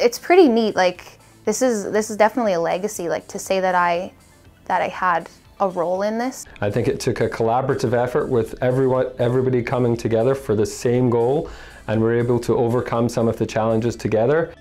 it's pretty neat. Like this is definitely a legacy. Like to say that I had a role in this. I think it took a collaborative effort with everybody coming together for the same goal, and we're able to overcome some of the challenges together.